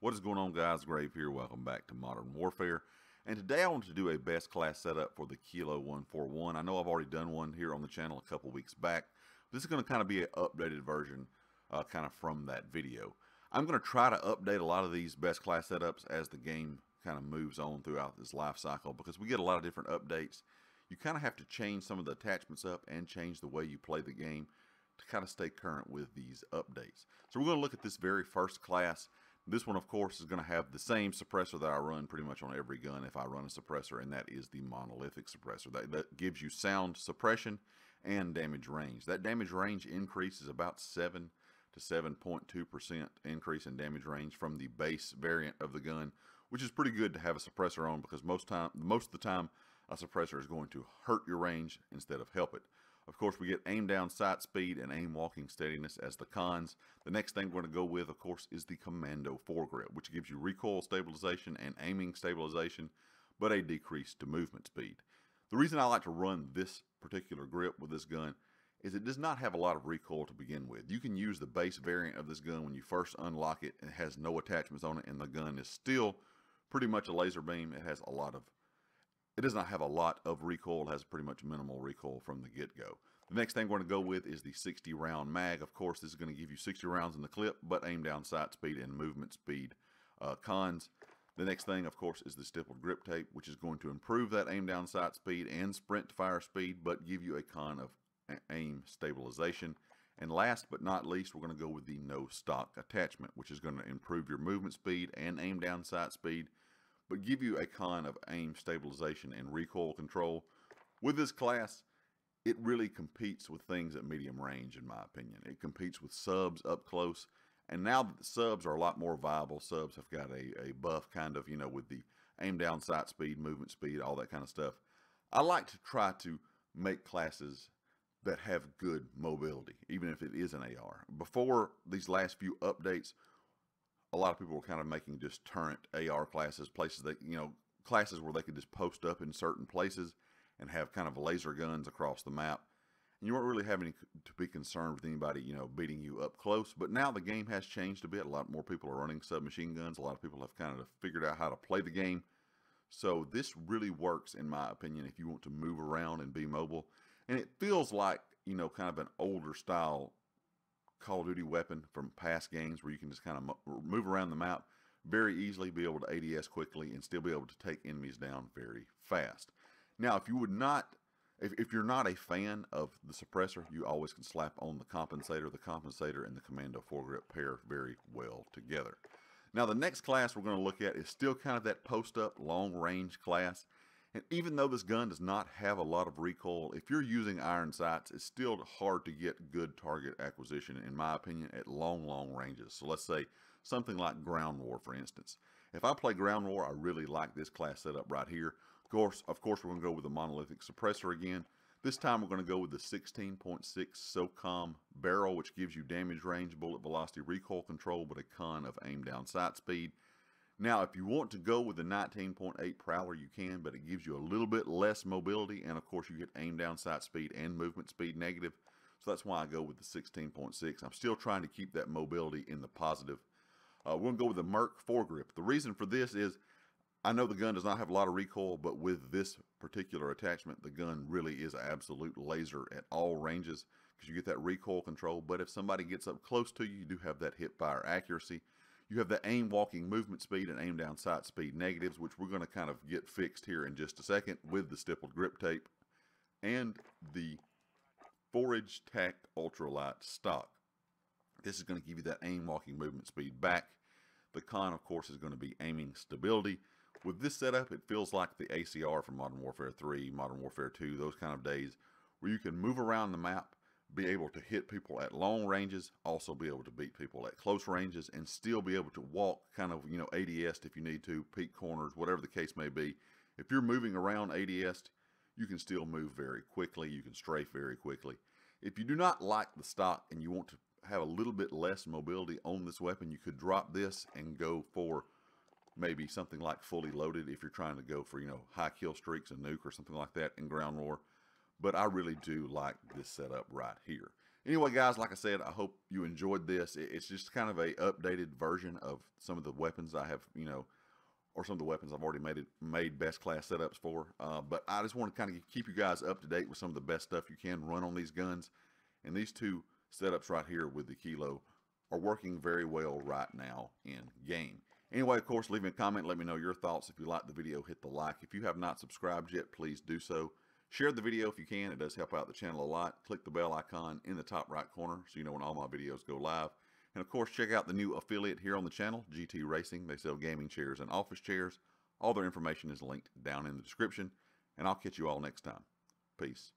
What is going on, guys? Grave here. Welcome back to Modern Warfare. And today I want to do a best class setup for the Kilo 141. I know I've already done one here on the channel a couple weeks back. This is going to kind of be an updated version kind of from that video. I'm going to try to update a lot of these best class setups as the game kind of moves on throughout this life cycle, because we get a lot of different updates. You kind of have to change some of the attachments up and change the way you play the game to kind of stay current with these updates. So we're going to look at this very first class. This one, of course, is going to have the same suppressor that I run pretty much on every gun if I run a suppressor, and that is the monolithic suppressor. That gives you sound suppression and damage range. That damage range increase is about 7 to 7.2% increase in damage range from the base variant of the gun, which is pretty good to have a suppressor on, because most of the time a suppressor is going to hurt your range instead of help it. Of course, we get aim down sight speed and aim walking steadiness as the cons. The next thing we're going to go with, of course, is the commando foregrip, which gives you recoil stabilization and aiming stabilization, but a decrease to movement speed. The reason I like to run this particular grip with this gun is it does not have a lot of recoil to begin with. You can use the base variant of this gun when you first unlock it. It has no attachments on it, and the gun is still pretty much a laser beam. It has a lot of It does not have a lot of recoil. It has pretty much minimal recoil from the get-go. The next thing we're going to go with is the 60-round mag. Of course, this is going to give you 60 rounds in the clip, but aim down sight speed and movement speed cons. The next thing, of course, is the stippled grip tape, which is going to improve that aim down sight speed and sprint to fire speed, but give you a con of aim stabilization. And last but not least, we're going to go with the no stock attachment, which is going to improve your movement speed and aim down sight speed, but give you a con of aim stabilization and recoil control. With this class, it really competes with things at medium range, in my opinion. It competes with subs up close, and now that the subs are a lot more viable, subs have got a buff kind of, you know, with the aim down sight speed, movement speed, all that kind of stuff. I like to try to make classes that have good mobility, even if it is an AR. Before these last few updates, a lot of people were kind of making just turret AR classes, places that, you know, classes where they could just post up in certain places and have kind of laser guns across the map. And you weren't really having to be concerned with anybody, you know, beating you up close. But now the game has changed a bit. A lot more people are running submachine guns. A lot of people have kind of figured out how to play the game. So this really works, in my opinion, if you want to move around and be mobile. And it feels like, you know, kind of an older style Call of Duty weapon from past games, where you can just kind of move around the map very easily, be able to ADS quickly, and still be able to take enemies down very fast. Now, if you're not a fan of the suppressor, you always can slap on the compensator. The compensator and the commando foregrip pair very well together. Now, the next class we're going to look at is still kind of that post-up long-range class. And even though this gun does not have a lot of recoil, if you're using iron sights, it's still hard to get good target acquisition, in my opinion, at long ranges. So let's say something like ground war, for instance. If I play ground war, I really like this class setup right here. Of course, we're going to go with the monolithic suppressor again. This time we're going to go with the 16.6 SOCOM barrel, which gives you damage range, bullet velocity, recoil control, but a con of aim down sight speed. Now, if you want to go with the 19.8 Prowler, you can, but it gives you a little bit less mobility, and of course you get aim down sight speed and movement speed negative, so that's why I go with the 16.6. I'm still trying to keep that mobility in the positive. We're going to go with the Merc Foregrip. The reason for this is, I know the gun does not have a lot of recoil, but with this particular attachment, the gun really is an absolute laser at all ranges, because you get that recoil control, but if somebody gets up close to you, you do have that hip-fire accuracy. You have the aim walking movement speed and aim down sight speed negatives, which we're going to kind of get fixed here in just a second with the stippled grip tape and the Forage Tac ultralight stock. This is going to give you that aim walking movement speed back. The con, of course, is going to be aiming stability. With this setup, it feels like the ACR from Modern Warfare 3, Modern Warfare 2, those kind of days where you can move around the map, be able to hit people at long ranges, also be able to beat people at close ranges, and still be able to walk kind of, you know, ADS if you need to, peek corners, whatever the case may be. If you're moving around ADS, you can still move very quickly. You can strafe very quickly. If you do not like the stock and you want to have a little bit less mobility on this weapon, you could drop this and go for maybe something like fully loaded if you're trying to go for, you know, high kill streaks and nuke or something like that in ground war. But I really do like this setup right here. Anyway, guys, like I said, I hope you enjoyed this. It's just kind of a updated version of some of the weapons I have, you know, or some of the weapons I've already made best class setups for. But I just want to kind of keep you guys up to date with some of the best stuff you can run on these guns. And these two setups right here with the Kilo are working very well right now in game. Anyway, of course, leave me a comment. Let me know your thoughts. If you liked the video, hit the like. If you have not subscribed yet, please do so. Share the video if you can. It does help out the channel a lot. Click the bell icon in the top right corner so you know when all my videos go live. And, of course, check out the new affiliate here on the channel, GT Racing. They sell gaming chairs and office chairs. All their information is linked down in the description. And I'll catch you all next time. Peace.